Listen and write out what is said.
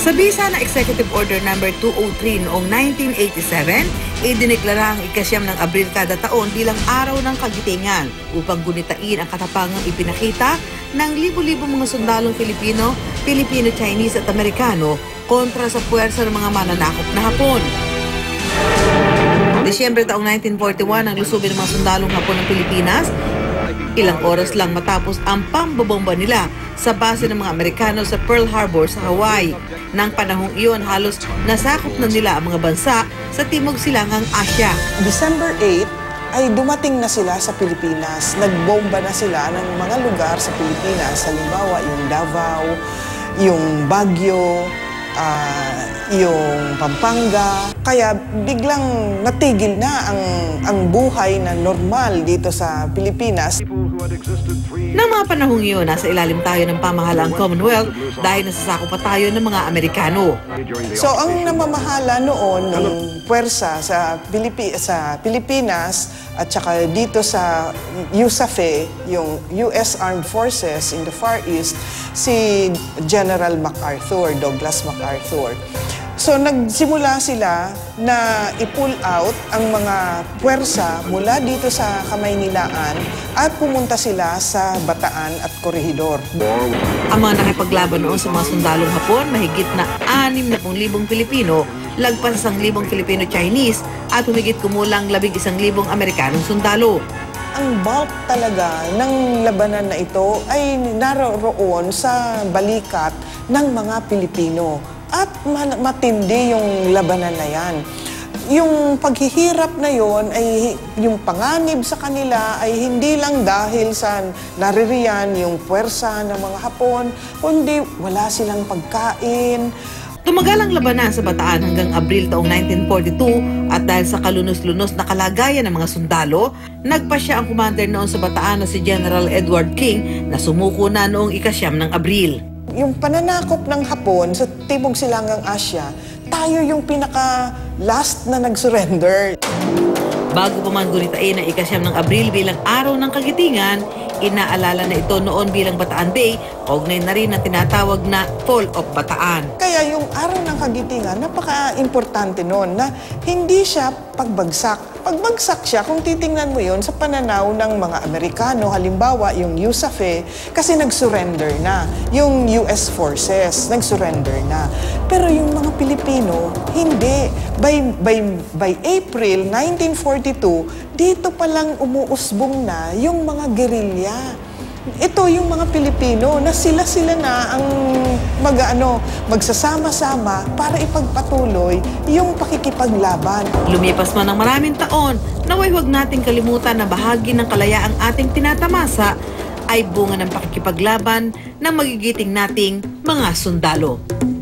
Sa bisa na Executive Order No. 203 noong 1987, idineklara ang ika-9 ng Abril kada taon bilang Araw ng Kagitingan upang gunitain ang katapangang ipinakita ng libo-libo mga sundalong Filipino, Filipino-Chinese at Amerikano kontra sa puwersa ng mga mananakop na Hapon. Desyembre taong 1941 ang lusubin ng mga sundalong Hapon ng Pilipinas. Ilang oras lang matapos ang pambobomba nila sa base ng mga Amerikano sa Pearl Harbor sa Hawaii. Nang panahong iyon, halos nasakop na nila ang mga bansa sa Timog Silangang Asya. December 8 ay dumating na sila sa Pilipinas. Nagbomba na sila ng mga lugar sa Pilipinas. Halimbawa, yung Davao, yung Baguio, yung Pampanga. Kaya biglang natigil na ang buhay na normal dito sa Pilipinas. Nang mga panahong iyon, nasa ilalim tayo ng pamahalaang Commonwealth dahil nasasako pa tayo ng mga Amerikano. So ang namamahala noon ng puwersa sa Pilipinas at saka dito sa USAFE, yung US Armed Forces in the Far East, si General MacArthur, Douglas MacArthur. So nagsimula sila na i-pull out ang mga puwersa mula dito sa Kamaynilaan at pumunta sila sa Bataan at Korehidor. Ang mga nakipaglaban noon sa mga sundalong Hapon, mahigit na 60,000 Pilipino, lagpas 1,000 Filipino-Chinese at humigit kumulang 11,000 Amerikanong sundalo. Ang bulk talaga ng labanan na ito ay naroroon sa balikat ng mga Pilipino. At matindi yung labanan na yan. Yung paghihirap na yon ay yung panganib sa kanila ay hindi lang dahil sa naririyan yung puwersa ng mga Hapon, kundi wala silang pagkain. Tumagal ang labanan sa Bataan hanggang Abril taong 1942 at dahil sa kalunos-lunos na kalagayan ng mga sundalo, nagpasya ang commander noon sa Bataan na si General Edward King na sumuko na noong ika-9 ng Abril. Yung pananakop ng Hapon sa Timog Silangang Asya, tayo yung pinaka-last na nag-surrender. Bago pa man gunitain ang ika-9 ng Abril bilang Araw ng Kagitingan, inaalala na ito noon bilang Bataan Day, kaugnay na rin na tinatawag na Fall of Bataan. Kaya yung Araw ng Kagitingan, napaka-importante noon na hindi siya pagbagsak. Pagbagsak siya kung titingnan mo yon sa pananaw ng mga Amerikano, halimbawa yung USAFE, kasi nag-surrender na. Yung US forces, nag-surrender na. Pero yung mga Pilipino, hindi. By April 1940, dito palang umuusbong na yung mga gerilya. Ito yung mga Pilipino na sila na ang magsasama-sama para ipagpatuloy yung pakikipaglaban. Lumipas man ng maraming taon, naway huwag nating kalimutan na bahagi ng kalayaang ating tinatamasa ay bunga ng pakikipaglaban ng magigiting nating mga sundalo.